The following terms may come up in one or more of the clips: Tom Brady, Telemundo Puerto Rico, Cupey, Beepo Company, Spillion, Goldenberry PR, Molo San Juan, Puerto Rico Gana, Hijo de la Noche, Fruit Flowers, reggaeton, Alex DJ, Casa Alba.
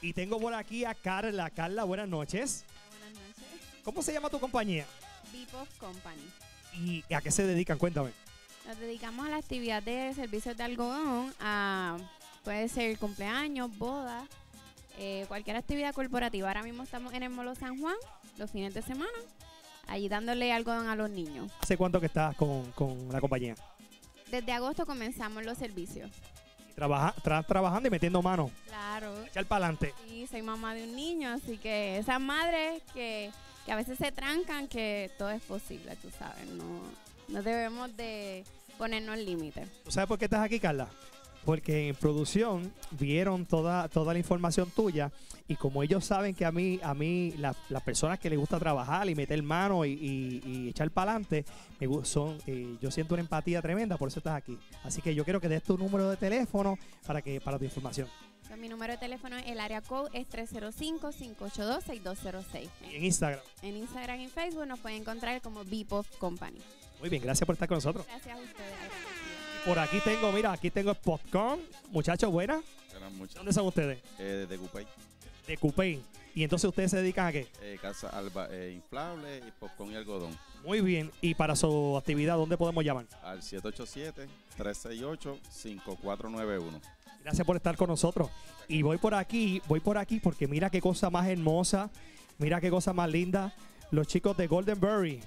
Y tengo por aquí a Carla. Carla, buenas noches. Buenas noches. ¿Cómo se llama tu compañía? Beepo Company. ¿Y a qué se dedican? Cuéntame. Nos dedicamos a la actividad de servicios de algodón, puede ser cumpleaños, bodas, cualquier actividad corporativa. Ahora mismo estamos en el Molo San Juan, los fines de semana, allí dándole algodón a los niños. ¿Hace cuánto que estás con la compañía? Desde agosto comenzamos los servicios. Trabajando y metiendo mano. Claro. Echar para adelante. Sí, soy mamá de un niño, así que esas madres que a veces se trancan, que todo es posible, tú sabes. No debemos de ponernos límites. ¿Tú sabes por qué estás aquí, Carla? Porque en producción vieron toda la información tuya y como ellos saben que a mí las personas que les gusta trabajar y meter mano y echar para adelante, yo siento una empatía tremenda, por eso estás aquí. Así que yo quiero que des tu número de teléfono para tu información. Entonces, mi número de teléfono, el área code es 305-582-6206. ¿Y en Instagram? En Instagram y Facebook nos pueden encontrar como Beepo Company. Muy bien, gracias por estar con nosotros. Gracias a ustedes. Por aquí tengo, mira, aquí tengo el popcorn. Muchachos, buenas. Buenas. ¿Dónde son ustedes? De Cupey. De Cupey. ¿Y entonces ustedes se dedican a qué? Casa Alba, inflable, y popcorn y algodón. Muy bien. ¿Y para su actividad, dónde podemos llamar? Al 787-368-5491. Gracias por estar con nosotros. Y voy por aquí porque mira qué cosa más hermosa, mira qué cosa más linda. Los chicos de Goldenberry.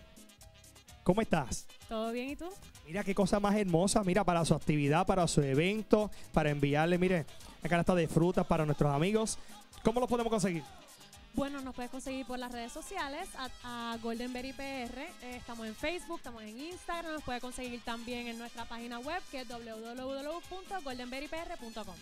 ¿Cómo estás? ¿Todo bien y tú? Mira qué cosa más hermosa, mira, para su actividad, para su evento, para enviarle, mire, la canasta de frutas para nuestros amigos. ¿Cómo lo podemos conseguir? Bueno, nos puedes conseguir por las redes sociales, a Goldenberry PR, estamos en Facebook, estamos en Instagram, nos puedes conseguir también en nuestra página web que es www.goldenberrypr.com.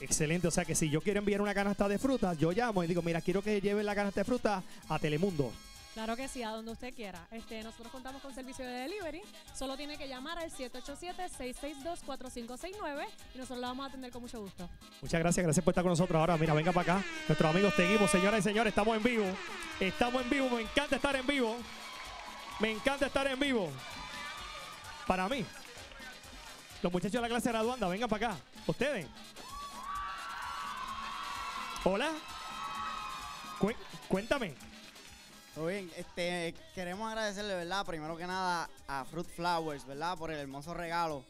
Excelente, o sea que si yo quiero enviar una canasta de frutas, yo llamo y digo, mira, quiero que lleven la canasta de frutas a Telemundo. Claro que sí, a donde usted quiera. Nosotros contamos con servicio de delivery. Solo tiene que llamar al 787-662-4569 y nosotros lo vamos a atender con mucho gusto. Muchas gracias por estar con nosotros. Ahora, mira, venga para acá. Nuestros amigos, seguimos, señoras y señores, estamos en vivo. Estamos en vivo, me encanta estar en vivo. Me encanta estar en vivo. Para mí, los muchachos de la clase graduanda, vengan para acá. Ustedes. Hola. Cuéntame. Muy bien, queremos agradecerle, ¿verdad? Primero que nada a Fruit Flowers, ¿verdad? Por el hermoso regalo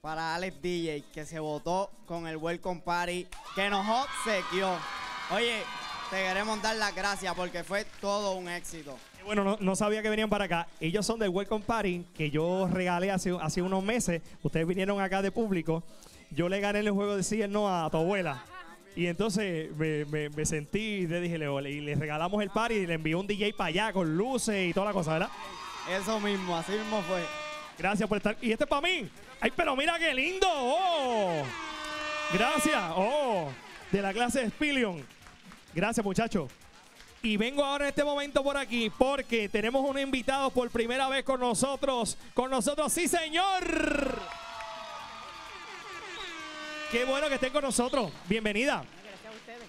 para Alex DJ, que se votó con el Welcome Party, que nos obsequió. Oye, te queremos dar las gracias porque fue todo un éxito. Bueno, no sabía que venían para acá. Ellos son del Welcome Party, que yo regalé hace unos meses. Ustedes vinieron acá de público. Yo le gané en el juego de sí y no a tu abuela. Y entonces me sentí y le dije, le regalamos el party y le envió un DJ para allá con luces y toda la cosa, ¿verdad? Eso mismo, así mismo fue. Gracias por estar. Y este es para mí. ¡Ay, pero mira qué lindo! ¡Oh! Gracias. ¡Oh! De la clase de Spillion. Gracias, muchachos. Y vengo ahora en este momento por aquí porque tenemos un invitado por primera vez con nosotros. Con nosotros, sí, señor. Qué bueno que estén con nosotros. Bienvenida. Gracias a ustedes.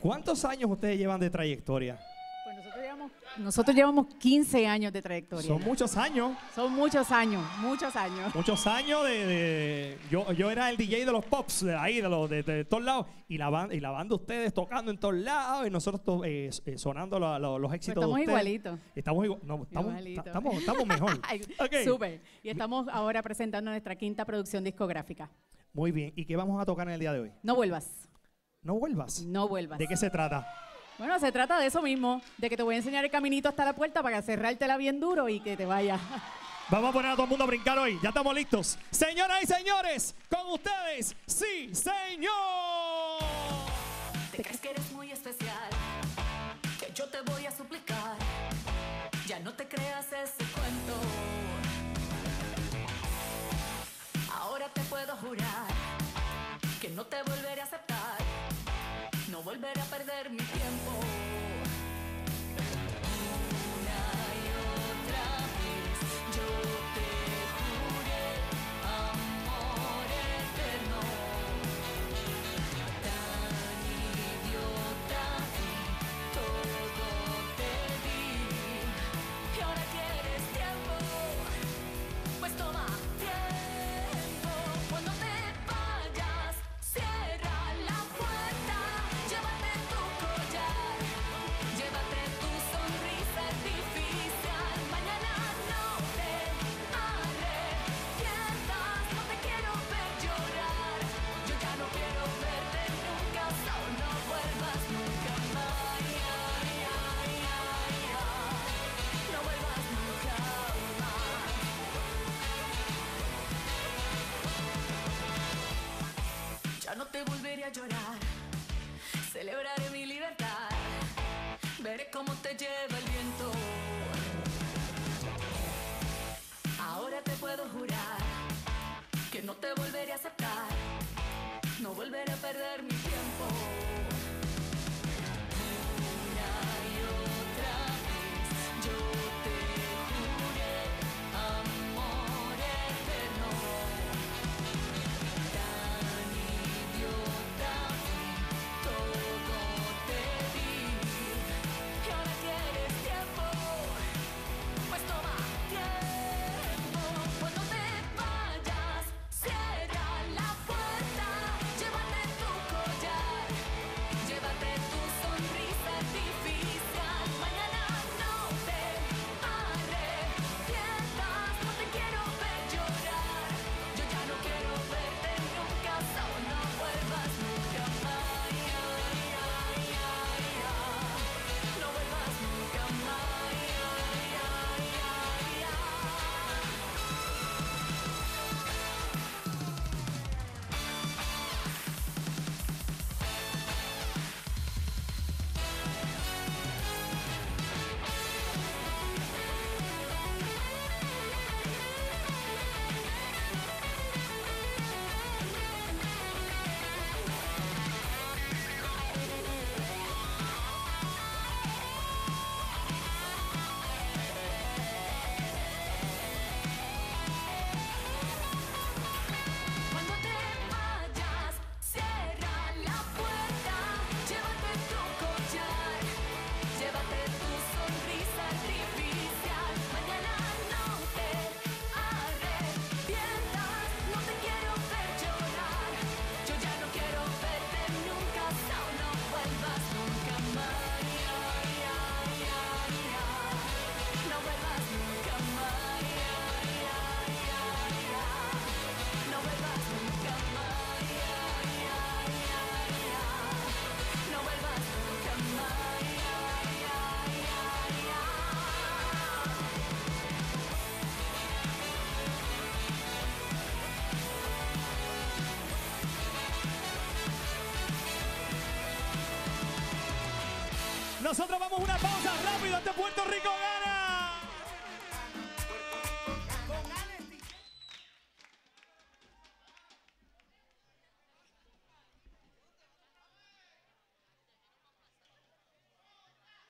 ¿Cuántos años ustedes llevan de trayectoria? Pues nosotros llevamos 15 años de trayectoria. Son muchos años. Son muchos años, muchos años. Muchos años de yo era el DJ de los pops, de ahí, de todos lados. Y la banda ustedes tocando en todos lados y nosotros sonando los éxitos. Pues estamos de ustedes. Igualitos. Estamos mejor. Okay. Súper. Y estamos ahora presentando nuestra quinta producción discográfica. Muy bien. ¿Y qué vamos a tocar en el día de hoy? No vuelvas. ¿No vuelvas? No vuelvas. ¿De qué se trata? Bueno, se trata de eso mismo, de que te voy a enseñar el caminito hasta la puerta para cerrártela bien duro y que te vayas. Vamos a poner a todo el mundo a brincar hoy. Ya estamos listos. Señoras y señores, con ustedes, sí, señor. ¿Te crees que eres muy especial? Que yo te voy a suplicar. Ya no te creas ese cuento. Ahora te puedo jurar que no te volveré a aceptar, no volveré a perder mi tiempo. Una y otra vez yo te juré amor eterno. tarde volveré a llorar. Celebraré mi libertad. Veré cómo te lleva el viento. Ahora te puedo jurar que no te volveré a aceptar. No volveré a perder mi tiempo. Nosotros vamos a una pausa rápido ante Puerto Rico Gana.